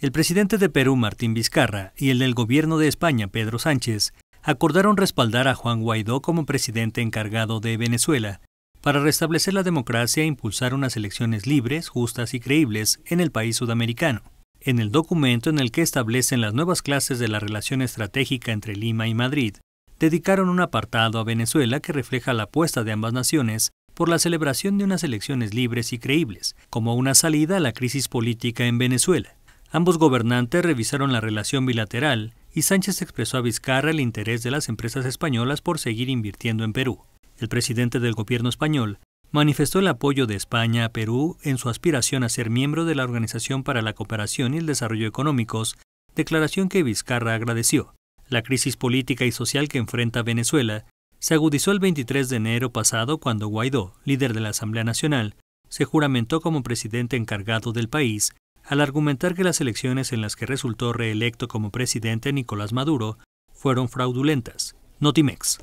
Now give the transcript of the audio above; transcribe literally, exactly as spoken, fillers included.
El presidente de Perú, Martín Vizcarra, y el del gobierno de España, Pedro Sánchez, acordaron respaldar a Juan Guaidó como presidente encargado de Venezuela para restablecer la democracia e impulsar unas elecciones libres, justas y creíbles en el país sudamericano. En el documento en el que establecen las nuevas clases de la relación estratégica entre Lima y Madrid, dedicaron un apartado a Venezuela que refleja la apuesta de ambas naciones por la celebración de unas elecciones libres y creíbles, como una salida a la crisis política en Venezuela. Ambos gobernantes revisaron la relación bilateral y Sánchez expresó a Vizcarra el interés de las empresas españolas por seguir invirtiendo en Perú. El presidente del gobierno español manifestó el apoyo de España a Perú en su aspiración a ser miembro de la Organización para la Cooperación y el Desarrollo Económicos, declaración que Vizcarra agradeció. La crisis política y social que enfrenta Venezuela se agudizó el veintitrés de enero pasado cuando Guaidó, líder de la Asamblea Nacional, se juramentó como presidente encargado del país, al argumentar que las elecciones en las que resultó reelecto como presidente Nicolás Maduro fueron fraudulentas. Notimex.